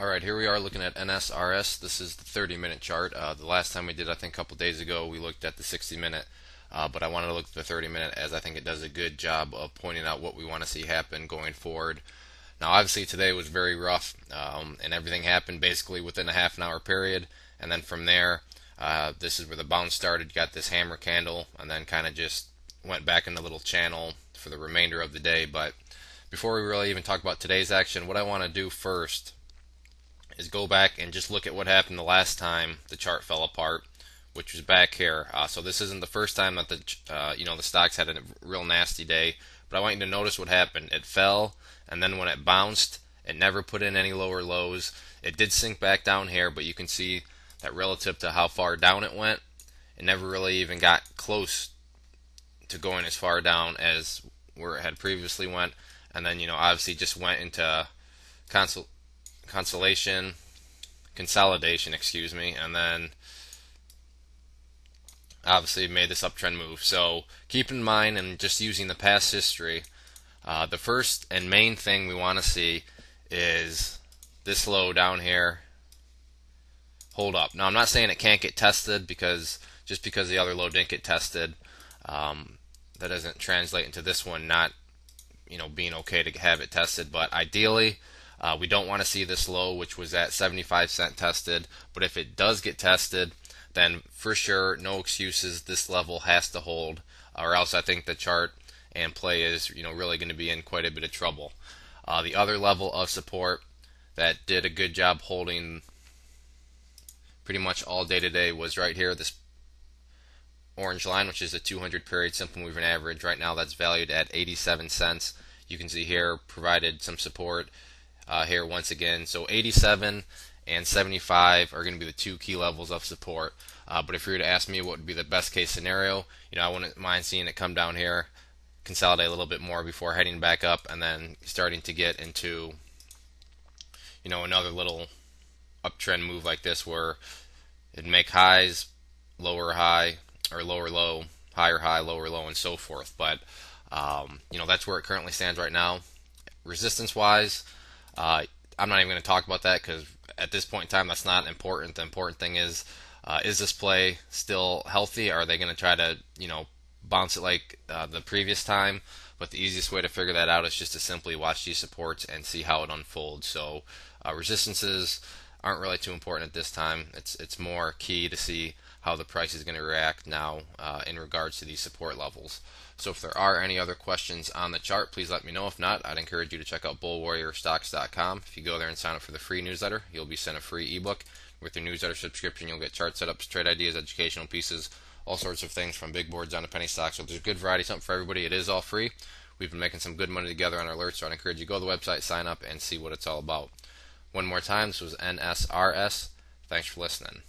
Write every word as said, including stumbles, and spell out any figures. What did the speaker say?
Alright, here we are looking at N S R S. This is the thirty minute chart. Uh, the last time we did, I think a couple days ago, we looked at the sixty minute, uh, but I wanted to look at the thirty minute as I think it does a good job of pointing out what we want to see happen going forward. Now obviously today was very rough, um, and everything happened basically within a half an hour period, and then from there, uh, this is where the bounce started, got this hammer candle, and then kind of just went back in the little channel for the remainder of the day. But before we really even talk about today's action, what I want to do first is go back and just look at what happened the last time the chart fell apart, which was back here. Uh, so this isn't the first time that the uh, you know the stocks had a real nasty day, but I want you to notice what happened. It fell, and then when it bounced, it never put in any lower lows. It did sink back down here, but you can see that relative to how far down it went, it never really even got close to going as far down as where it had previously went, and then you know obviously just went into consol. Consolation, consolidation, excuse me, and then obviously made this uptrend move. So keep in mind, and just using the past history, uh, the first and main thing we want to see is this low down here hold up. Now I'm not saying it can't get tested, because just because the other low didn't get tested, um, that doesn't translate into this one not, you know, being okay to have it tested. But ideally, Uh, we don't want to see this low, which was at seventy-five cent tested, but if it does get tested, then for sure, no excuses, this level has to hold, or else I think the chart and play is, you know, really going to be in quite a bit of trouble. Uh, the other level of support that did a good job holding pretty much all day today was right here, this orange line, which is the two hundred period simple moving average. Right now that's valued at eighty-seven cents. You can see here provided some support. Uh, here once again, so eighty-seven and seventy-five are going to be the two key levels of support. Uh, but if you were to ask me what would be the best case scenario, you know, I wouldn't mind seeing it come down here, consolidate a little bit more before heading back up, and then starting to get into, you know, another little uptrend move like this, where it'd make highs, lower high, or lower low, higher high, lower low, and so forth. But um, you know, that's where it currently stands right now, resistance-wise. Uh, I'm not even going to talk about that, because at this point in time that's not important. The important thing is, uh, is this play still healthy? Are they going to try to, you know, bounce it like uh, the previous time? But the easiest way to figure that out is just to simply watch these supports and see how it unfolds. So uh, resistances aren't really too important at this time. It's, it's more key to see how the price is going to react now uh, in regards to these support levels. So if there are any other questions on the chart, please let me know. If not, I'd encourage you to check out bull warrior stocks dot com. If you go there and sign up for the free newsletter, you'll be sent a free ebook. With your newsletter subscription, you'll get chart setups, trade ideas, educational pieces, all sorts of things from big boards down to penny stocks. So there's a good variety, something for everybody. It is all free. We've been making some good money together on our alerts, so I'd encourage you to go to the website, sign up, and see what it's all about. One more time, this was N S R S. Thanks for listening.